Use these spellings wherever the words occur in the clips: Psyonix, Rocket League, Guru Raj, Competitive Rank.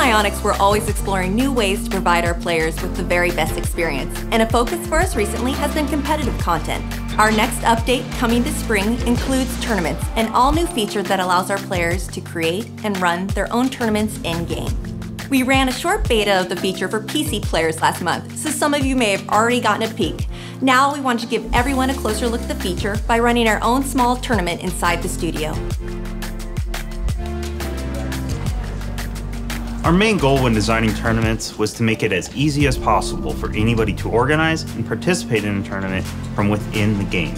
Psyonix, we're always exploring new ways to provide our players with the very best experience, and a focus for us recently has been competitive content. Our next update, coming this spring, includes tournaments, an all-new feature that allows our players to create and run their own tournaments in-game. We ran a short beta of the feature for PC players last month, so some of you may have already gotten a peek. Now we want to give everyone a closer look at the feature by running our own small tournament inside the studio. Our main goal when designing tournaments was to make it as easy as possible for anybody to organize and participate in a tournament from within the game.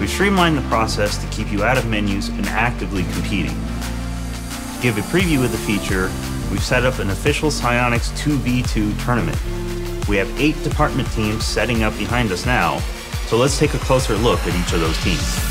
We streamlined the process to keep you out of menus and actively competing. To give a preview of the feature, we've set up an official Psyonix 2v2 tournament. We have 8 department teams setting up behind us now, so let's take a closer look at each of those teams.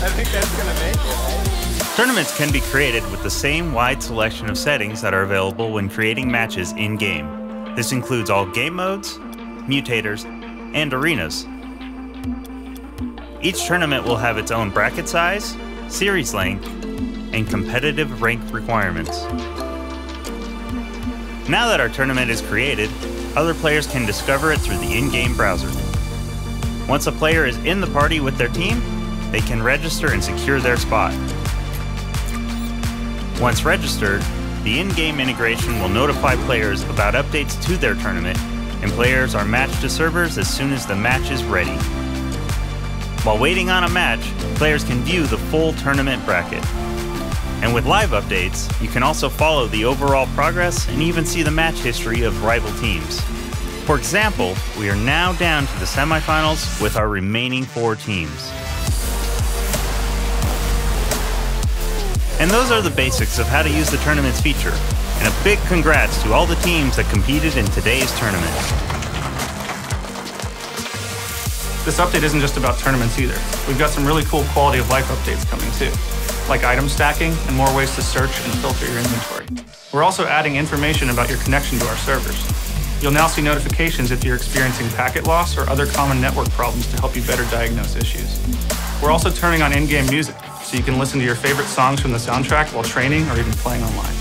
I think that's gonna make it, right? Tournaments can be created with the same wide selection of settings that are available when creating matches in-game. This includes all game modes, mutators, and arenas. Each tournament will have its own bracket size, series length, and competitive rank requirements. Now that our tournament is created, other players can discover it through the in-game browser. Once a player is in the party with their team, they can register and secure their spot. Once registered, the in-game integration will notify players about updates to their tournament, and players are matched to servers as soon as the match is ready. While waiting on a match, players can view the full tournament bracket. And with live updates, you can also follow the overall progress and even see the match history of rival teams. For example, we are now down to the semifinals with our remaining 4 teams. And those are the basics of how to use the tournament's feature. And a big congrats to all the teams that competed in today's tournament. This update isn't just about tournaments either. We've got some really cool quality of life updates coming too, like item stacking and more ways to search and filter your inventory. We're also adding information about your connection to our servers. You'll now see notifications if you're experiencing packet loss or other common network problems to help you better diagnose issues. We're also turning on in-game music, so you can listen to your favorite songs from the soundtrack while training or even playing online.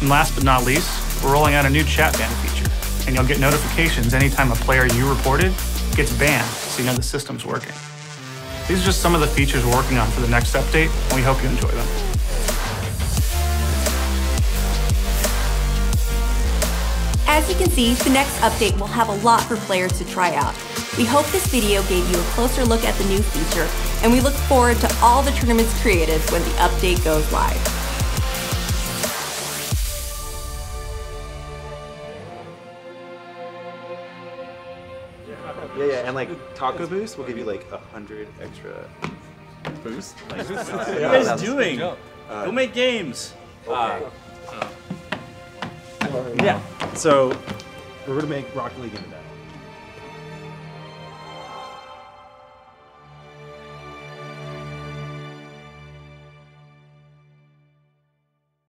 And last but not least, we're rolling out a new chat ban feature, and you'll get notifications anytime a player you reported gets banned, so you know the system's working. These are just some of the features we're working on for the next update, and we hope you enjoy them. As you can see, the next update will have a lot for players to try out. We hope this video gave you a closer look at the new feature, and we look forward to all the tournaments created when the update goes live. Yeah, and like Taco Boost will give you like 100 extra boost. Like, what are you guys doing? Go make games. Okay. Yeah. So we're gonna make Rocket League into that.